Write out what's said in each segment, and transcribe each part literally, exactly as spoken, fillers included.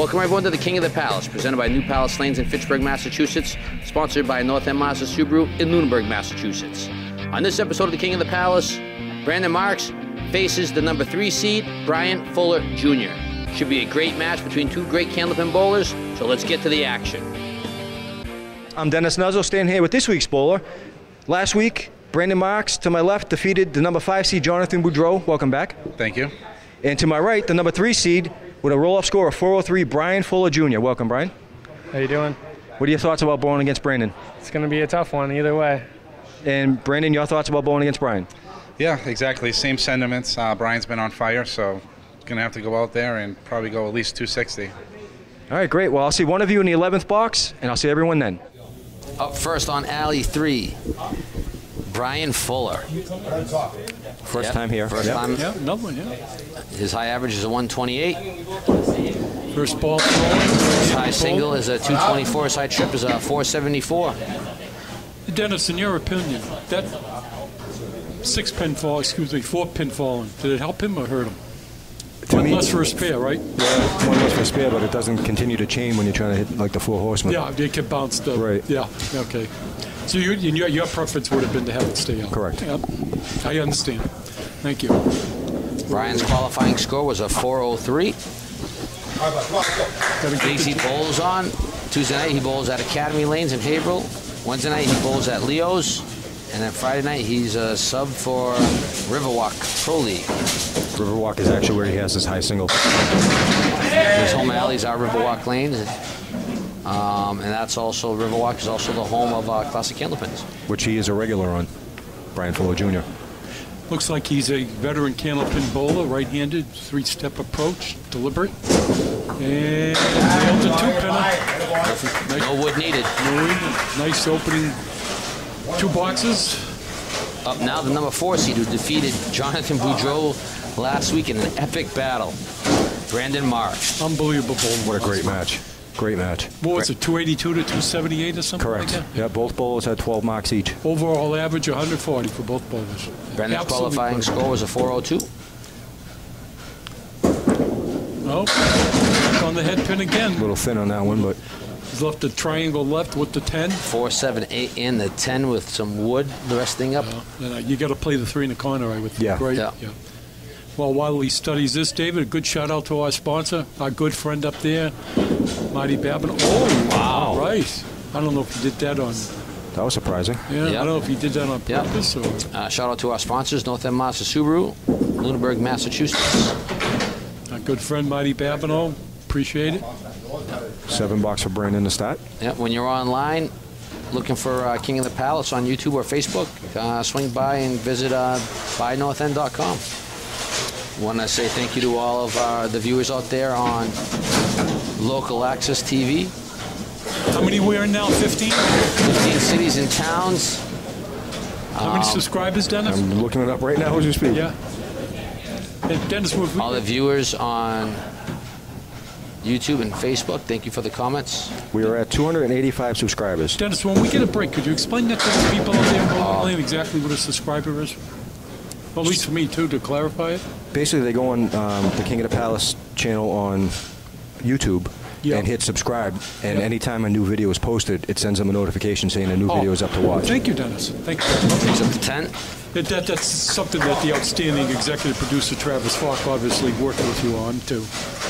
Welcome everyone to the King of the Palace, presented by New Palace Lanes in Fitchburg, Massachusetts, sponsored by North End Mazda Subaru in Lunenburg, Massachusetts. On this episode of the King of the Palace, Brandon Marks faces the number three seed, Brian Fuller Junior Should be a great match between two great Candlepin bowlers, so let's get to the action. I'm Dennis Nuzzo, standing here with this week's bowler. Last week, Brandon Marks, to my left, defeated the number five seed, Jonathan Boudreaux. Welcome back. Thank you. And to my right, the number three seed, with a roll-off score of four oh three, Brian Fuller Junior Welcome, Brian. How you doing? What are your thoughts about bowling against Brandon? It's going to be a tough one either way. And Brandon, your thoughts about bowling against Brian? Yeah, exactly. Same sentiments. Uh, Brian's been on fire, so going to have to go out there and probably go at least two sixty. All right, great. Well, I'll see one of you in the eleventh box, and I'll see everyone then. Up first on alley three, Brian Fuller. First yep. time here. First yep. time. Yep. Another one, yeah. His high average is a one twenty-eight. First ball. His high single is a two twenty-four. His high trip is a four seventy-four. Dennis, in your opinion, that six pin fall, excuse me, four pin falling, did it help him or hurt him? To one me, less for a spare, right? Yeah, one less for a spare, but it doesn't continue to chain when you're trying to hit like the four horsemen. Yeah, they can bounce the. Right. Yeah, okay. So you, you, your preference would have been to have it stay out. Correct. Yep. I understand. Thank you. Brian's qualifying score was a four oh three. He bowls on. Tuesday night he bowls at Academy Lanes in Haverhill. Wednesday night he bowls at Leo's. And then Friday night he's a sub for Riverwalk Pro League. Riverwalk is actually where he has his high single. His home alleys are Riverwalk Lanes. Um, and that's also, Riverwalk is also the home of uh, Classic Candle Pins, which he is a regular on, Brian Fuller Junior Looks like he's a veteran Candlepin bowler, right-handed, three-step approach, deliberate. And nailed the two-pinner. Nice, no wood needed. Nice opening two boxes. Up now the number four seed, who defeated Jonathan Boudreaux last week in an epic battle, Brandon Marks. Unbelievable bowling. What a great match. Great match. What was it, two eighty-two to two seventy-eight or something? Correct. Like that? Yeah, both bowlers had twelve marks each. Overall average one forty for both bowlers. Brandon's qualifying perfect. Score was a four oh two. Oh, on the head pin again. A little thin on that one, but. He's left the triangle left with the ten. four, seven, eight in the ten with some wood, the rest thing up. Uh, you got to play the three in the corner, I would think, yeah. Right? Yeah. yeah. Well, while he studies this, David, a good shout out to our sponsor, our good friend up there, Mighty Babino. Oh, wow. Right. I don't know if he did that on. That was surprising. Yeah, yep. I don't know if he did that on purpose. Yep. Or uh, shout out to our sponsors, North End Mazda Subaru, Lunenburg, Massachusetts. Our good friend, Mighty Babino. Appreciate it. Seven bucks for Brandon to start. Yeah, when you're online looking for uh, King of the Palace on YouTube or Facebook, uh, swing by and visit uh, buy north end dot com. Want to say thank you to all of uh, the viewers out there on local access T V. How many we are now? fifteen? fifteen cities and towns. How um, many subscribers, Dennis? I'm looking it up right now as you speak. Yeah. Hey, Dennis, we all the viewers on YouTube and Facebook, thank you for the comments. We are at two hundred eighty-five subscribers. Dennis, when we get a break, could you explain that to the people out there uh, exactly what a subscriber is? Well, at least for me, too, to clarify it. Basically, they go on um, the King of the Palace channel on YouTube yep. and hit subscribe. And yep. anytime a new video is posted, it sends them a notification saying a new oh. video is up to watch. Thank you, Dennis. Thank you. He's up to ten. That, that, that's something that the outstanding executive producer, Travis Falk, obviously worked with you on to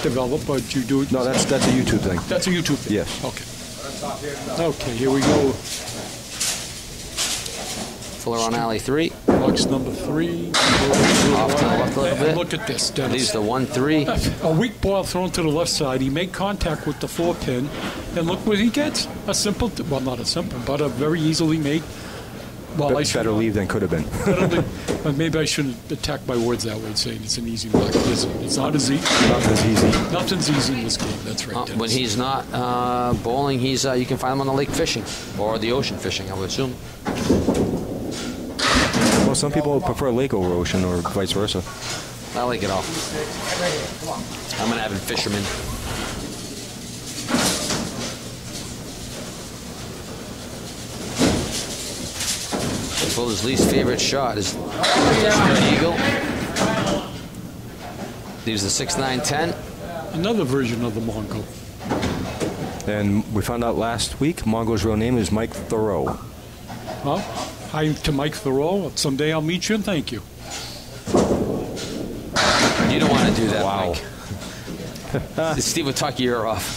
develop, but you do it. No, that's, that's a YouTube thing. That's a YouTube thing? Yes. Okay. Okay, here we go. Fuller on alley three. Box number three. Off to the left a little bit. And look at this, Dennis. Leaves the one three. A weak ball thrown to the left side. He made contact with the four pin, and look what he gets. A simple, well, not a simple, but a very easily made. Well, I better leave than could have been. I think, maybe I shouldn't attack my words that way, saying it's an easy block. It's not as easy. Nothing's easy. Nothing's easy in this game. That's right. Uh, when he's not uh, bowling, he's uh, you can find him on the lake fishing or the ocean fishing, I would assume. Well, some people prefer lake over ocean or vice versa. I like it all. I'm an avid fisherman. Well, his least favorite shot is the eagle. Leaves the six nine ten. Another version of the Mongo. And we found out last week Mongo's real name is Mike Thoreau. Well, hi to Mike Thoreau. Someday I'll meet you and thank you. You don't want to do that, wow. Mike. Steve will talk your ear off.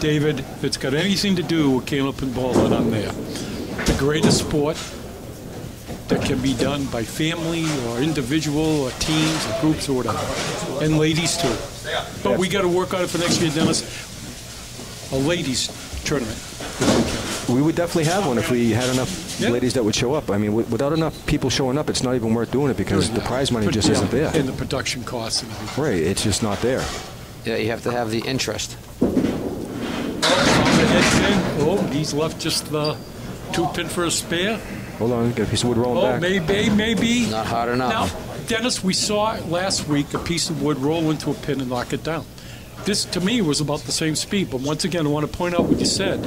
David, if it's got anything to do with Candlepin bowling, I'm there. The greatest sport that can be done by family or individual or teams or groups or whatever. And ladies, too. But yes. We got to work on it for next year, Dennis. A ladies tournament. We would definitely have one if we had enough yeah. ladies that would show up. I mean, w without enough people showing up, it's not even worth doing it because the prize money just yeah. isn't there. And the production costs. And everything. Right, it's just not there. Yeah, you have to have the interest. Oh, he's left just the two pin for a spare. Hold on, get a piece of wood rolling oh, back. Oh, maybe, maybe. Not hard enough. Now, Dennis, we saw last week a piece of wood roll into a pin and knock it down. This, to me, was about the same speed. But once again, I want to point out what you said.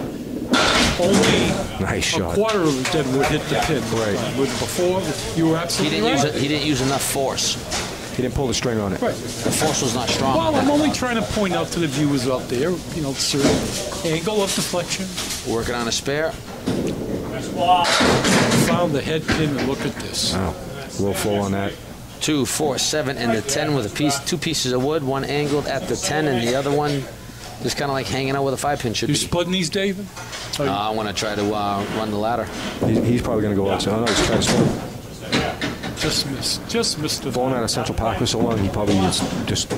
Only nice a shot. Quarter of the dead wood hit the pin. Right. Before, you were absolutely he didn't right. Use a, he didn't use enough force. He didn't pull the string on it. Right. The force was not strong. Well, I'm only trying to point out to the viewers out there, you know, certain angle of deflection. Working on a spare. Found the head pin and look at this. Wow. A little full on that. Two, four, seven, and the ten with a piece, two pieces of wood, one angled at the ten, and the other one just kind of like hanging out with a five pin should you be. You splitting these, David? Uh, I want to try to uh, run the ladder. He's, he's probably going to go outside. I don't know, he's trying to swim. Just missed, just missed the Falling out of Central Park for so long, he probably just, just,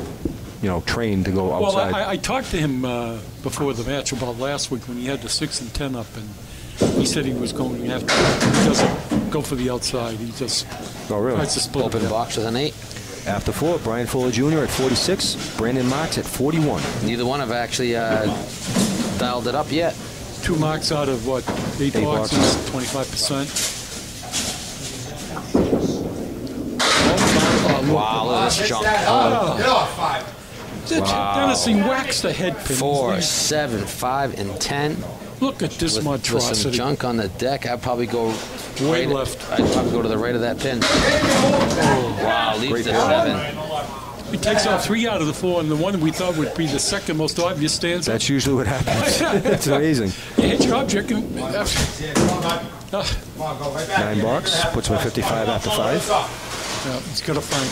you know, trained to go outside. Well, I, I talked to him uh, before the match about last week when he had the six and ten up, and he said he was going after. He doesn't go for the outside. He just oh, really? tries to split open box with an eight. After four, Brian Fuller Junior at forty-six, Brandon Marks at forty-one. Neither one have actually uh, dialed it up yet. Two marks out of what? Eight, eight boxes, boxes, twenty-five percent. Wow! Look at this junk. Oh. Get off five. Wow. Dennis, he whacks the head pin. Four, seven, five, and ten. Look at this with, monstrosity. With some junk on the deck, I'd probably go way right left. At, I'd probably go to the right of that pin. Oh, wow, leaves the seven. He takes out three out of the four, and the one we thought would be the second most obvious stands. That's usually what happens. It's amazing. You hit your object. And, uh, Nine bucks puts him at fifty-five after five. Yeah, he's got to find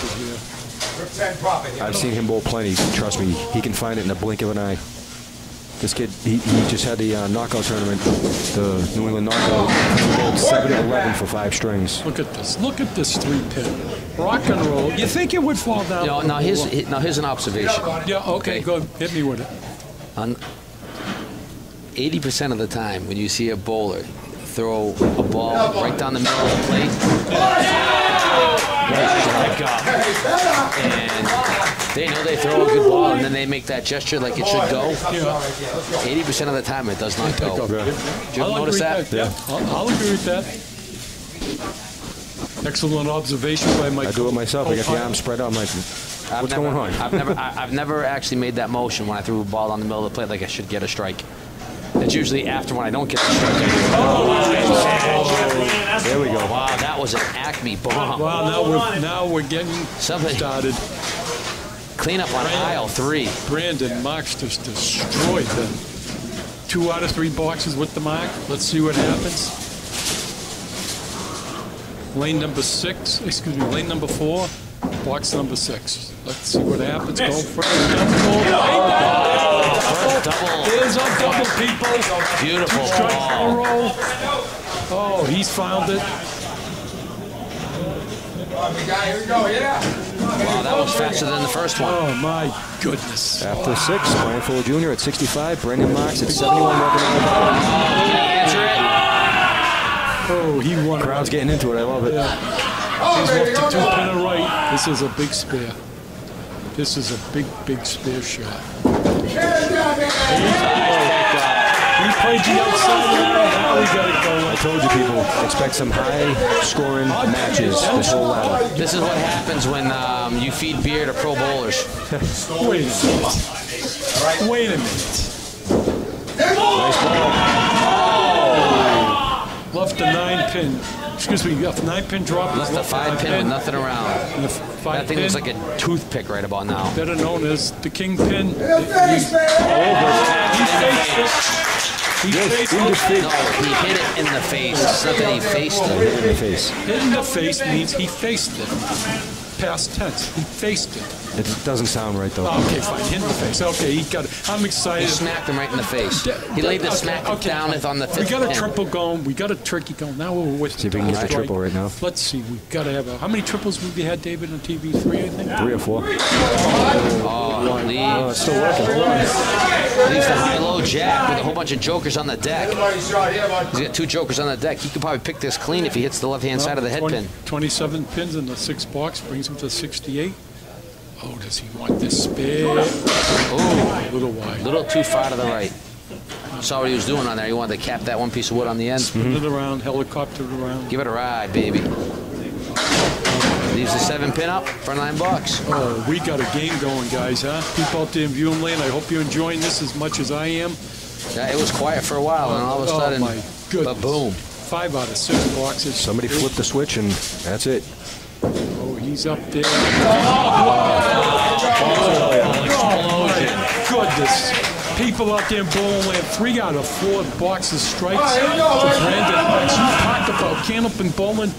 it here. I've seen him bowl plenty. Trust me, he can find it in a blink of an eye. This kid, he, he just had the uh, knockout tournament, the New England knockout, seven eleven for five strings. Look at this. Look at this three pin. Rock and roll. You think it would fall down? No, now, here's, he, now here's an observation. Yeah, okay, okay. Go hit me with it. On eighty percent of the time when you see a bowler throw a ball right down the middle of the plate, oh, and they know they throw a good ball, and then they make that gesture like it should go. eighty percent of the time, it does not go. Did you ever notice that? that? Yeah. I'll, I'll agree with that. Excellent observation by Mike. I do it myself. I got the arm spread out. I'm like, what's I've never, going on? I've never, I've never actually made that motion when I threw a ball on the middle of the plate like I should get a strike. It's usually after when I don't get the strike. Oh, there we go. Wow, that was an Acme bomb. Wow, now we're, now we're getting something started. Clean up on Brandon, aisle three. Brandon Marks just destroyed them. Two out of three boxes with the mark. Let's see what happens. Lane number six, excuse me, lane number four, box number six. Let's see what happens. Go for it. Double. There's a double, people. Beautiful. Roll. Oh, he's found it. Wow, that was faster than the first one. Oh, my goodness. After six, Brian Fuller Junior at sixty-five, Brandon Marks at seventy-one. Oh, he won. Crowd's getting into it. I love it. Yeah. He's left to two pin and right. This is a big spare. This is a big, big spare shot. He played the outside. I told you people, expect some high-scoring matches this whole ladder. This is what happens when um, you feed beer to pro bowlers. Wait a minute. Wait a minute. Nice ball. Oh. Left a nine pin. excuse me, you got nine pin drop. Left the five pin with nothing around. That thing looks like a toothpick right about now. Better known as the kingpin. He faced it. He, yes, in the face. No, he hit it in the face. It's not that he faced it. Hit in the face. Hit in the face means he faced it. Past tense. He faced it. It doesn't sound right, though. Okay, fine. Hit in the face. Okay, he got it. I'm excited. He smacked him right in the face. He laid the okay, smack okay. down on the fifth. We got a triple going. We got a turkey going. Now we're with See if we can get the triple right now. Let's see. We've got to have a... How many triples have we had, David, on T V? Three, I think? Three or four. Oh, oh, lead. Oh, it's still working. Leaves the high-low jack with a whole bunch of jokers on the deck. He's got two jokers on the deck. He could probably pick this clean if he hits the left-hand well, side of the head pin. twenty-seven pins in the sixth box brings him to sixty-eight. Oh, does he want this spare? Oh, a little wide. A little too far to the right. Saw what he was doing on there. He wanted to cap that one piece of wood on the end. Spin mm-hmm. it around, helicopter it around. Give it a ride, baby. Leaves the seven pin up for nine bucks. Oh, we got a game going, guys, huh? People out there in Viewing Lane, I hope you're enjoying this as much as I am. Yeah, it was quiet for a while, and all of a sudden, oh ba-boom. Five out of six boxes. Somebody flipped the switch, and that's it. Oh, he's up there. Oh, oh, oh my goodness. People out there in Bowling Land, three out of four boxes strikes for Brandon Marks. You talked about Candlepin bowling.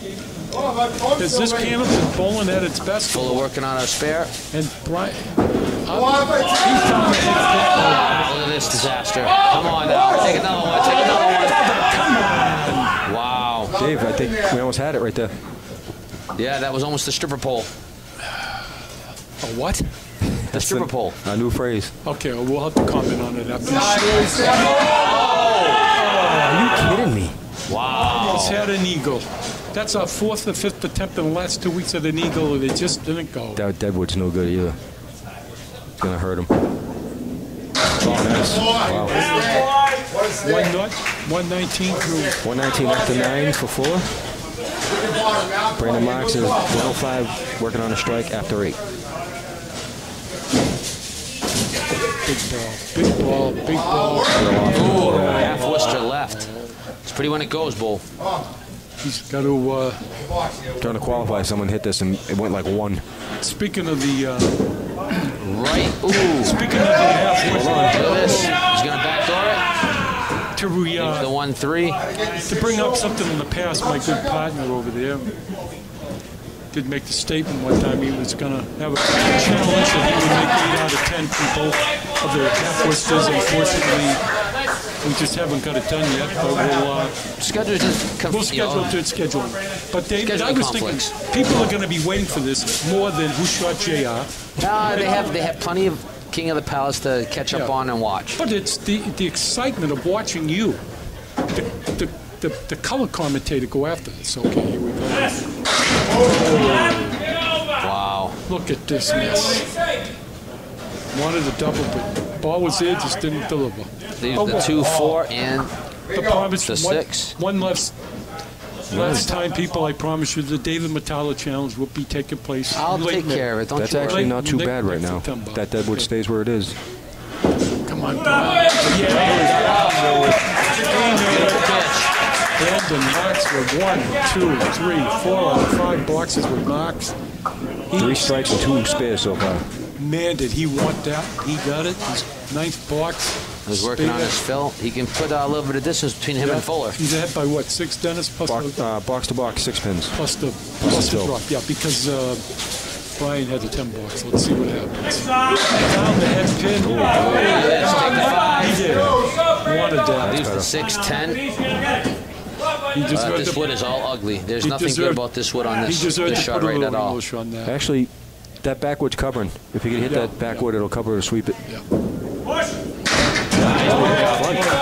Is this Candlepin bowling at its best? Full of working on our spare. And Brian. Uh, oh, look at this disaster. Come on now. Take another one. Take another one. Come on. Wow. Dave, I think we almost had it right there. Yeah, that was almost the stripper pole. A what? The stripper pole. A new phrase. Okay, well, we'll have to comment on it after. Oh, are you kidding me? Wow. He's had an eagle. That's our fourth or fifth attempt in the last two weeks at an eagle, and it just didn't go. That Deadwood's no good either. It's going to hurt him. Oh, nice. Wow. One nut, one nineteen through. one nineteen after nine for Fuller. Brandon Marks is one oh five, working on a strike after eight. Big ball, big ball, big ball. Ooh, yeah. Half Worcester left. It's pretty when it goes, Bull. He's got to... Uh, trying to qualify. Someone hit this and it went like one. Speaking of the... Uh, right. Ooh. Speaking of the half Worcester. Look at this. He's going to backdoor it. To re, uh, the one three. To bring up something in the past, my good partner over there did make the statement one time he was going to have a challenge and he would make eight out of ten people of their half-wisters. Unfortunately, we just haven't got it done yet, but we'll, uh, schedule to we'll schedule to schedule. But David, I was conflicts. thinking people are going to be waiting for this more than who shot J R. No, they have, they have plenty of King of the Palace to catch yeah. up on and watch. But it's the, the excitement of watching you, the, the, the, the color commentator go after this. Okay, here we go. Yes. Oh. Wow. Look at this mess. Wanted a double, but ball was there, just didn't deliver. These oh, the two, four, and the, promise, the six. One, one left. Last time, people, I promise you, the David Metallo Challenge will be taking place. I'll take May. care of it. Don't That's you actually worry. not too bad right now. That Deadwood okay. stays where it is. Come on, Brian. Yeah. Brandon Marks with one, two, three, four out of five boxes with Marks. He three strikes and two spares so far. Man, did he want that. He got it. His ninth box. He's working on his fill. He can put a little bit of distance between him yeah. and Fuller. He's ahead by what, six, Dennis? Plus box, the, uh, box to box, six pins. Plus the, plus the drop, yeah, because uh, Brian had the ten box. Let's see what happens. Down the head pin. Oh, yes, take the five. He did. Wanted that. He's the six, ten. Uh, this wood is all ugly. There's nothing deserved, good about this wood on this, this shot right at all. That. Actually, that backwood's covering. If you can hit yeah, that backwood, yeah. it'll cover or sweep it. Yeah. Nice.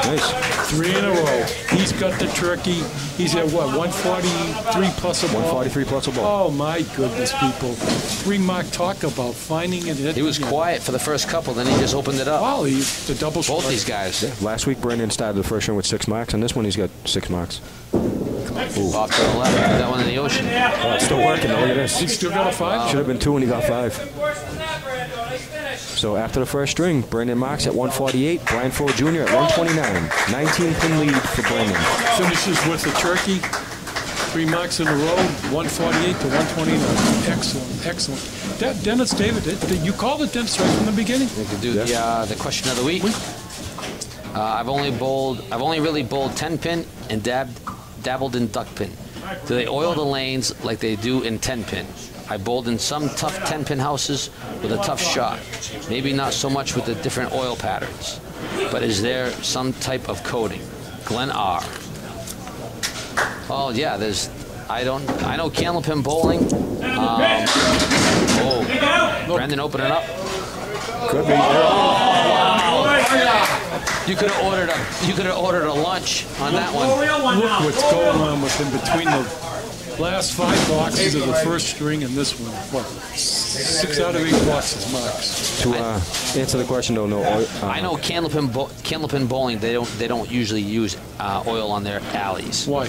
nice. Three in a row. He's got the turkey. He's at what, one forty-three plus a ball? one forty-three plus a ball. Oh, my goodness, people. Three Mark talk about finding it. He was quiet for the first couple, then he just opened it up. Wow, he, the double Both these guys. Yeah. Last week, Brandon started the first one with six marks, and this one he's got six marks. Ooh. Off to the left, that one in the ocean. Oh, it's still working, though. Look at this. He still got a five? Wow. Should have been two, and he got five. So after the first string, Brandon Marks at one forty-eight, Brian Fuller Junior at one twenty-nine. nineteen-pin lead for Brandon. Finishes with the turkey. Three marks in a row, one forty-eight to one twenty-nine. Excellent, excellent. That Dennis, David, it, you called it Dennis right from the beginning. We could do yes. the uh, the question of the week. Uh, I've only bowled. I've only really bowled ten pin and dabbed, dabbled in duck pin. Do they oil the lanes like they do in ten pin? I bowled in some tough ten pin houses with a tough shot. Maybe not so much with the different oil patterns, but is there some type of coating? Glenn R. Oh yeah, there's. I don't. I know Candlepin bowling. Um, oh, Brandon, open it up. Could be. Oh, wow. You could have ordered a. You could have ordered a lunch on that one. Look what's going on within between the last five boxes of the first string and this one. What? Six out of eight boxes, Marks. To uh, answer the question, don't know. Uh, I know Candlepin bo Candlepin bowling. They don't. They don't usually use uh, oil on their alleys. Why?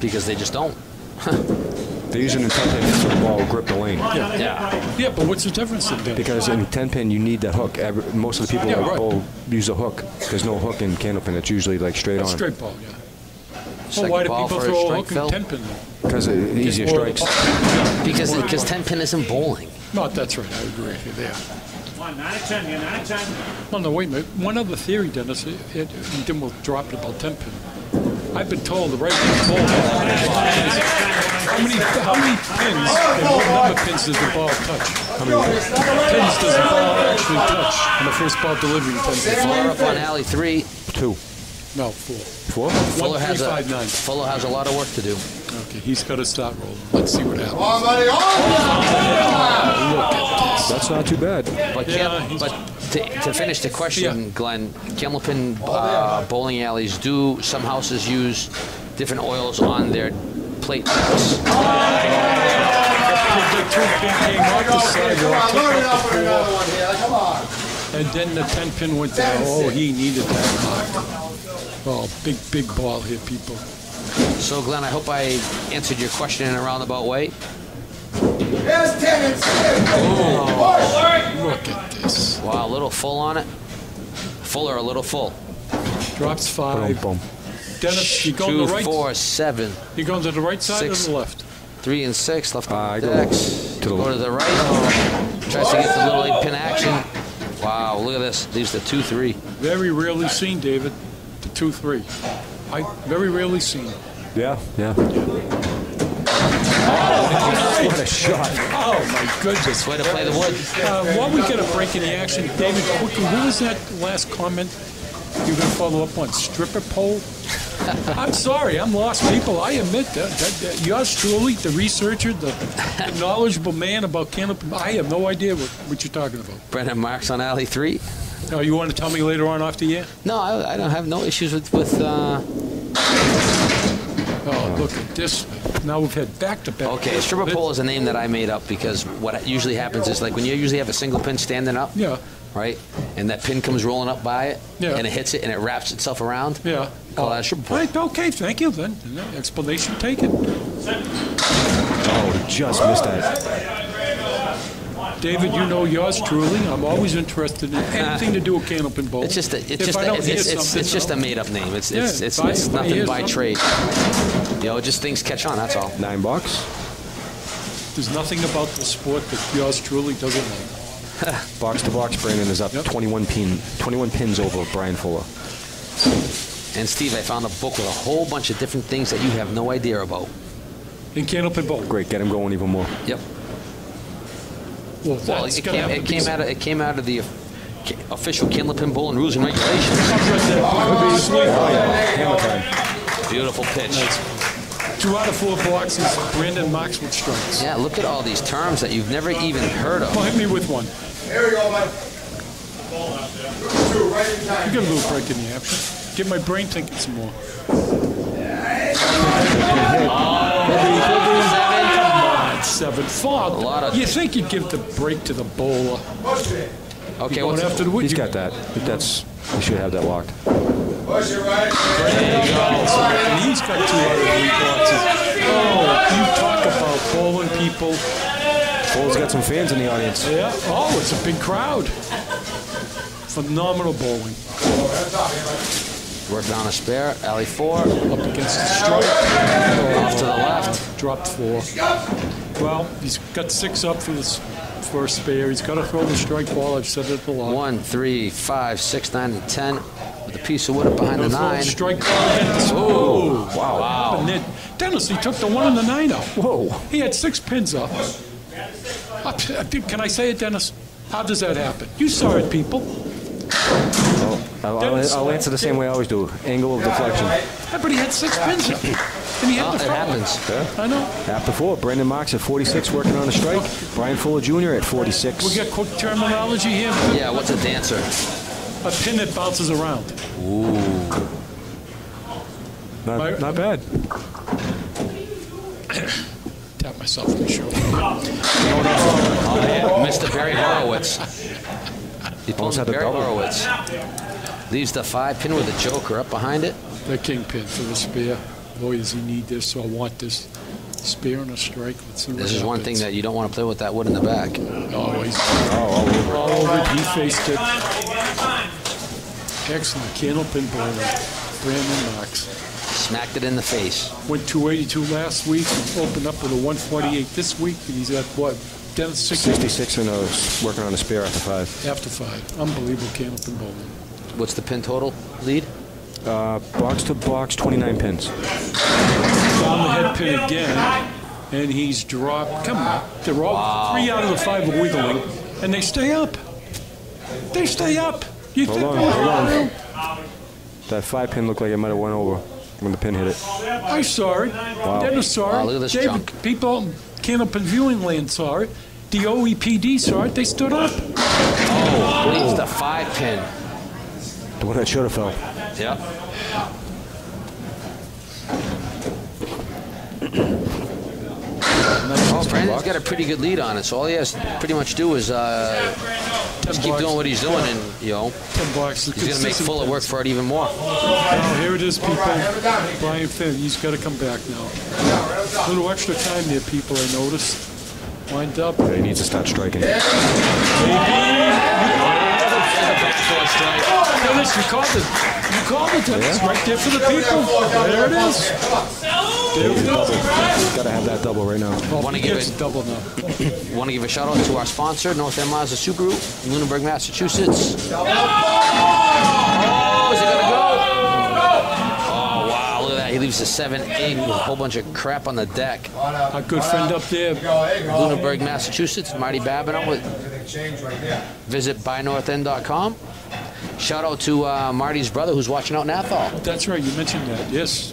Because they just don't. They use an ten pin to sort of ball grip the lane. Yeah. yeah, yeah, but what's the difference in that? Because in ten pin you need that hook. Every, most of the people yeah, that right. bowl use a hook. There's no hook in Candlepin. It's usually like straight That's on. Straight ball, yeah. Well, why do people a throw a hook in ten pin? Because it easier strikes. Because because ten pin isn't bowling. No, that's right. I agree with you there. nine out of ten, you're nine out of ten. Well, no, wait a minute. One other theory, Dennis, it, it, and then we'll drop it about ten pin. I've been told the right pin ball. How many, how many pins and what number pins does the ball touch? How many pins does the ball actually touch on the first ball delivery? Fuller up on alley three. Two. No, four. Four? Fuller has, five, a, Fuller has a lot of work to do. Okay, he's got to start rolling. Let's see what happens. Oh, buddy. Oh, oh, look at this. That's not too bad. But, yeah, Cam, but to, to finish the question, yeah. Glenn, Candlepin uh, bowling alleys do some houses use different oils on their plate tops. Oh, yeah. And then the ten pin went down. Oh, he needed that mark. Oh, big, big ball here, people. So, Glenn, I hope I answered your question in a roundabout way. Yes, Dennis. Oh, look at this. Wow, a little full on it. Fuller, a little full. Drops five. Boom, boom. Dennis, you go to the right. Two, four, seven. You going to the right side six, or the left? Three and six, left on uh, the decks. Go, go to the right. Oh. Tries to get the little eight pin action. Wow, look at this. Leaves the two, three. Very rarely seen, David. The two, three. I very rarely seen it. Yeah, yeah. Oh, what a shot. Oh, my goodness. Way to play the wood. Uh, while we get a break in the action, David, quickly, what was that last comment you were going to follow up on? Stripper pole? I'm sorry. I'm lost, people. I admit that. that, that yours truly, the researcher, the knowledgeable man about Candlepin, I have no idea what, what you're talking about. Brandon Marks on alley three. No, you want to tell me later on after the air? No, I, I don't have no issues with... with uh... Oh, look at this. Now we've had back-to-back. Okay, stripper pole is a name that I made up because what usually happens is, like, when you usually have a single pin standing up, yeah, right, and that pin comes rolling up by it, yeah, and it hits it, and it wraps itself around, yeah, call that a stripper pole. Right, okay, thank you, then. Explanation taken. Oh, just missed that. David, you know yours truly. I'm always interested in anything uh, to do with Candlepin bowling. It's just a, it's just a, it's, it's, it's just a made-up name. It's it's, yeah, it's, it's, it's nothing by something. Trade. You know, just things catch on. That's all. Nine bucks. There's nothing about the sport that yours truly doesn't know. Box to box, Brandon is up yep. twenty-one pin, twenty-one pins over Brian Fuller. And Steve, I found a book with a whole bunch of different things that you have no idea about. In Candlepin bowling. Great, get him going even more. Yep. Well, well it, came, it, came out of, it came out of the official Candlepin bowling rules and regulations. Oh, oh, yeah. Beautiful pitch. Nice. Two out of four boxes, Brandon Marks with strikes. Yeah, look at all these terms that you've never even heard of. Well, hit me with one. There we go, man. You get a little break in the action. Get my brain thinking some more. Oh. Seven four. A lot of you think you'd give the break to the bowler? Okay, what's after the wood? He's got that. That's we should have that locked. Push it right. There you go. He's got two out of eight boxes. Oh, you talk about bowling people. Bowler's got some fans in the audience. Yeah. Oh, it's a big crowd. Phenomenal bowling. Working on a spare, alley four. Up against the strike. Oh, off to the left. Dropped four. Well, he's got six up for this first spare. He's got to throw the strike ball. I've said it a lot. One, three, five, six, nine, and ten. With a piece of wood up behind no, the nine. Strike ball. Oh, oh, wow. wow. And then Dennis, he took the one and the nine out. Whoa. He had six pins up. Can I say it, Dennis? How does that happen? You saw it, people. Oh, I'll, I'll answer the same way I always do. Angle of deflection. Everybody had six pins up. And he had well, it happens. Yeah. I know. After four, Brandon Marks at forty-six working on a strike. Brian Fuller Junior at forty-six. We got quick terminology here. Yeah, what's a dancer? A pin that bounces around. Ooh. Not, My, not bad. Tap myself for sure. Oh, man. Mister Barry Horowitz. He pulls out a double. Horowitz. Leaves the five pin with a joker up behind it. The king pin for the spear. Boy, does he need this, so I want this spear and a strike. Let's see this is happens. One thing that you don't want to play with that wood in the back. Oh, he's oh, all over. All over. He faced it. Excellent. Candlepin bowler. Brandon Marks. Smacked it in the face. Went two eighty-two last week. Opened up with a one forty-eight this week. And he's at what? Dennis, sixty-six and O's, working on a spare after five. After five. Unbelievable Candlepin bowling. What's the pin total lead? Uh, box to box, twenty-nine pins. Down the head pin again, and he's dropped. Come on. They're all wow. three out of the five are wiggling, and they stay up. They stay up. You hold think on, hold on. That five pin looked like it might have went over when the pin hit it. I saw it. Wow. Dennis saw wow, look at this David, junk. People... Candlepin viewing land saw it. The O E P D saw it. They stood up. Oh, leaves oh. the five pin. The one that should have fell. Yep. Oh, Brandon's got a pretty good lead on it. So all he has to pretty much do is uh, just keep blocks. doing what he's doing, yeah. and you know, blocks. he's going to make Fuller work for it even more. Oh, here it is, people. Brian Finn, he's got to come back now. A little extra time there, people, I noticed. Wind up. Yeah, he needs to start striking. Maybe. Dennis, you called it. You called it, Dennis. Yeah. Right there for the people. There it is. There we go. Got to have that double right now. Oh, want to give it double now. Want to give a shout out to our sponsor, North End Mazda Subaru, Lunenburg, Massachusetts. No! Oh, is it going to go? He leaves a seven eight with a whole bunch of crap on the deck. Our good friend up there, Lunenburg, Massachusetts, Mighty Babino. With, visit buy north end dot com. Shout out to uh, Marty's brother who's watching out in Athol. That's right, you mentioned that, yes.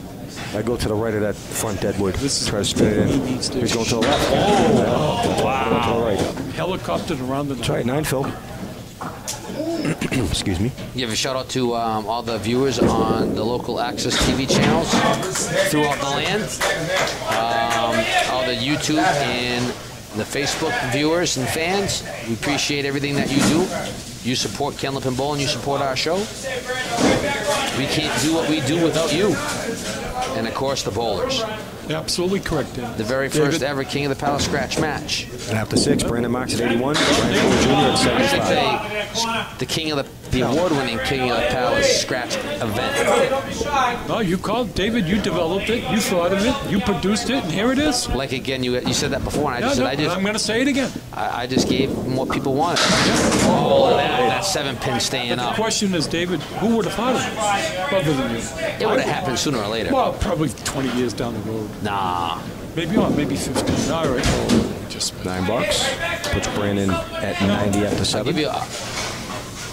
I go to the right of that front deadwood. This is try to spin it in. He He's going to the left. Oh, oh wow. Right. Helicoptered around the... That's right, nine, Phil. Excuse me. Give a shout out to um, all the viewers on the local access T V channels throughout the land, um, all the YouTube and the Facebook viewers and fans. We appreciate everything that you do. You support Candlepin Bowl and you support our show. We can't do what we do without you. And of course the bowlers. Absolutely correct, Dennis. The very first David. ever King of the Palace scratch match. And after six, Brandon Marks at eighty-one, Brian Fuller Junior at seventy-five. They, the King of the, the award-winning King of the Palace scratch event. Oh, you called David. You developed it. You thought of it. You produced it, and here it is. Like again, you you said that before, and I no, just no, said I just. I'm going to say it again. I, I just gave them what people wanted. Oh, that, that seven pin staying up. The question is, David, who would have thought of it other than you? It would have happened sooner or later. Well, probably twenty years down the road. Nah. Maybe not, maybe fifteen. All right. Oh, just nine bucks. Puts Brandon at ninety after seven. I'll, give you a,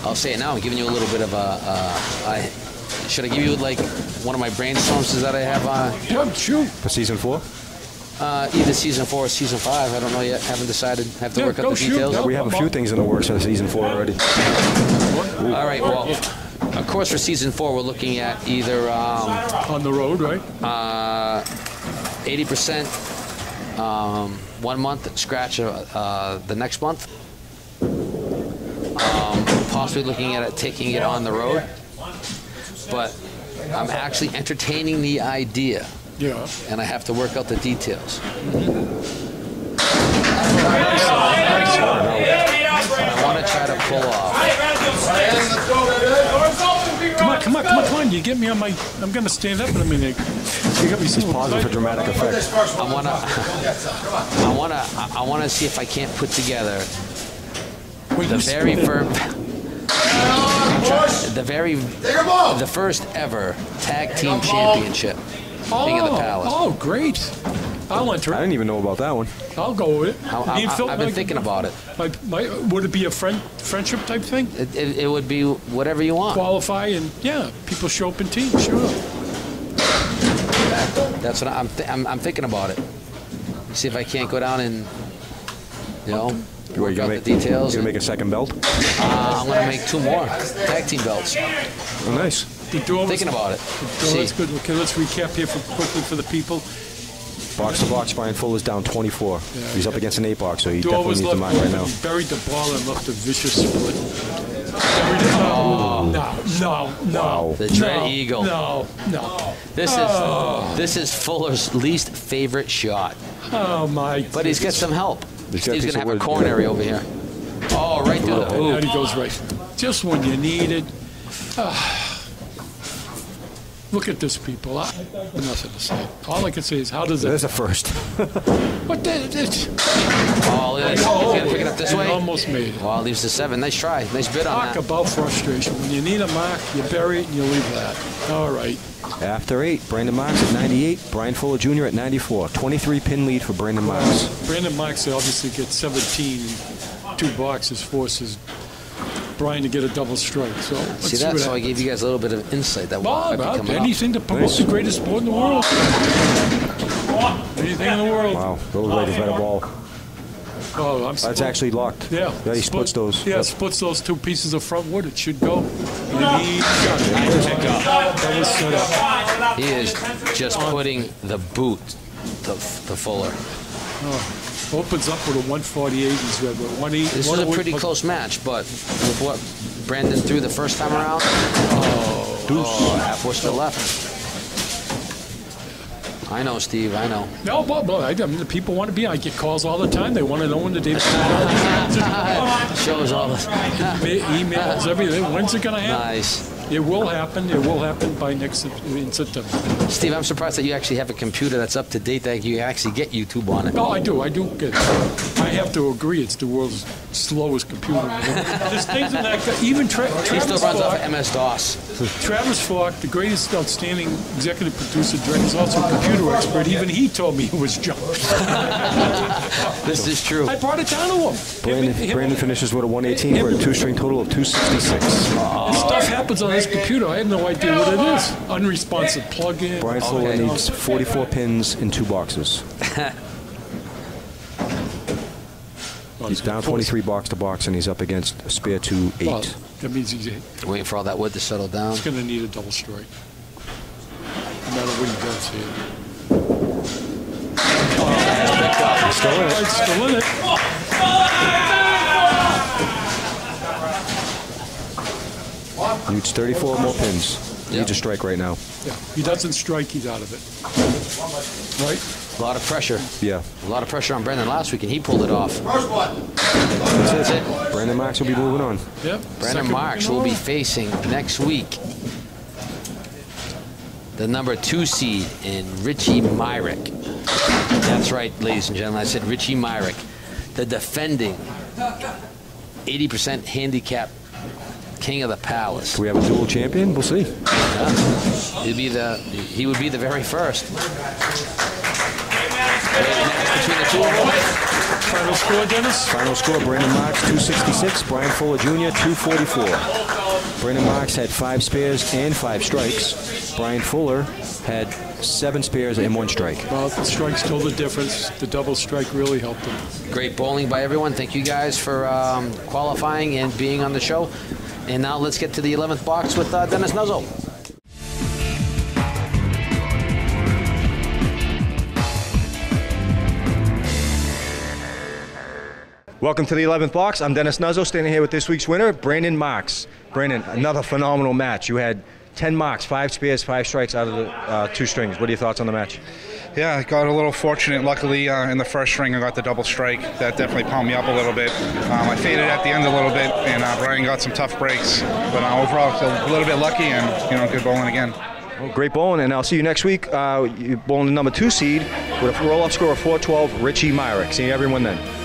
I'll say it now. I'm giving you a little bit of a... Uh, I, should I give you, like, one of my brainstorms that I have on... Yeah, sure. For season four? Uh, either season four or season five. I don't know yet. Haven't decided. Have to yeah, work out the shoot. details. Yeah, we have a few things in the works for season four already. Ooh. All right, well... Of course, for season four, we're looking at either... Um, on the road, right? Uh, eighty percent um, one month, scratch uh, the next month. Um, possibly looking at it, taking it on the road. But I'm actually entertaining the idea. Yeah. And I have to work out the details. I want to try to pull off. Come on, Come on, come on, come on. You get me on my... I'm going to stand up in a minute. You got me so pausing for dramatic effect. I want to... I want to... I want to see if I can't put together... Wait, the very first... The very, the first ever tag team championship, oh, King of the Palace. Oh, great! I'll enter. I didn't even know about that one. I'll go with it. I, I, I've been like, thinking about it. My, my, would it be a friend, friendship type thing? It, it, it would be whatever you want. Qualify and yeah, people show up in teams. Sure. That's what I'm. Th I'm, I'm thinking about it. See if I can't go down and, you know. Where you make the details. You gonna make a second belt? Uh, I'm gonna make two more tag team belts. Oh, nice. The door was, thinking about it. That's good. Okay, let's recap here for, quickly for the people. Box to box, Brian Fuller's down twenty-four. Yeah, He's yeah. up against an eight box, so he door definitely needs left, the mind right now. He buried the ball and left a vicious split. Oh. No, no, no. Wow. The dread no, eagle. No, no. This oh. is this is Fuller's least favorite shot. Oh my! But goodness. He's got some help. He's going to have a coronary over here. Oh, right through the hoop. And he goes right. Just when you need it. Uh, look at this, people. I have nothing to say. All I can say is, how does it... There's a first. What the... Oh, he's going to pick it up this way. Almost made it. Well, leaves the seven. Nice try. Nice bid on that. Talk about frustration. When you need a mark, you bury it and you leave that. All right. After eight, Brandon Marks at ninety-eight, Brian Fuller Junior at ninety-four. twenty-three pin lead for Brandon Marks. Well, Brandon Marks obviously gets seventeen, two boxes, forces Brian to get a double strike. So see, see that's how I gave you guys a little bit of insight. That Bob, might be anything up. to promote nice. the greatest sport in the world. Anything in the world. Wow, those ladies had a ball. Oh, I'm That's actually locked. Yeah. yeah he splits Split, those. Yeah, yep. splits those two pieces of front wood. It should go. And he got it. Nice pick up. That was set up. He is just putting the boot to, to Fuller. Oh, opens up with a one forty-eight. He's got one eighty. This was a pretty close match, but with what Brandon threw the first time around, oh, deuce. Oh, half was still left. I know, Steve. I know. No, but, but I, I mean, the people want to be. I get calls all the time. They want to know when the day. Shows all the emails, everything. When's it gonna happen? Nice. It will happen. It will happen by next in September. Steve, I'm surprised that you actually have a computer that's up to date that you actually get YouTube on it. No, I do. I do get. I have to agree. It's the world's slowest computer. There's things in that. Even Tra Travis he still runs Falk, off of M S DOS. Travis Falk, the greatest outstanding executive producer, director, is also a computer expert. Even he told me it was junk. This is true. I brought it down to him. Brandon, him, him, Brandon finishes with a one eighteen him, for a two-string total of two sixty-six. Oh. This stuff happens on this computer. I have no idea what it is. Unresponsive plug-in. Brian Fuller okay. needs forty-four pins in two boxes. He's down twenty-three box to box, and he's up against a spare two eight. Well, that means he's waiting for all that wood to settle down. He's going to need a double strike. No matter what he does here. Oh, that's picked up. He's still in it. He's still in it. He needs thirty-four more pins. He needs a strike right now. Yeah. He doesn't strike, he's out of it. Right? A lot of pressure. Yeah. A lot of pressure on Brandon last week, and he pulled it off. First one. That's it. Brandon Marks will be moving on. Yep. Brandon Marks will be facing next week the number two seed in Richie Myrick. That's right, ladies and gentlemen. I said Richie Myrick, the defending eighty percent handicap King of the Palace. Do we have a dual champion? We'll see. Yeah. He'd be the, he would be the very first. Between the two of them. Final score, Dennis? Final score, Brandon Marks, two sixty-six. Brian Fuller Junior, two forty-four. Brandon Marks had five spares and five strikes. Brian Fuller had seven spares and one strike. Well, the strikes told the difference. The double strike really helped him. Great bowling by everyone. Thank you guys for um, qualifying and being on the show. And now let's get to the eleventh box with uh, Dennis Nuzzo. Welcome to the eleventh box. I'm Dennis Nuzzo, standing here with this week's winner, Brandon Marks. Brandon, another phenomenal match. You had ten marks, five spares, five strikes out of the uh, two strings. What are your thoughts on the match? Yeah, I got a little fortunate. Luckily, uh, in the first ring, I got the double strike. That definitely pumped me up a little bit. Um, I faded at the end a little bit, and uh, Brian got some tough breaks. But uh, overall, I was a little bit lucky, and, you know, good bowling again. Well, great bowling, and I'll see you next week. Uh, you're bowling the number two seed with a roll-up score of four twelve, Richie Myrick. See everyone then.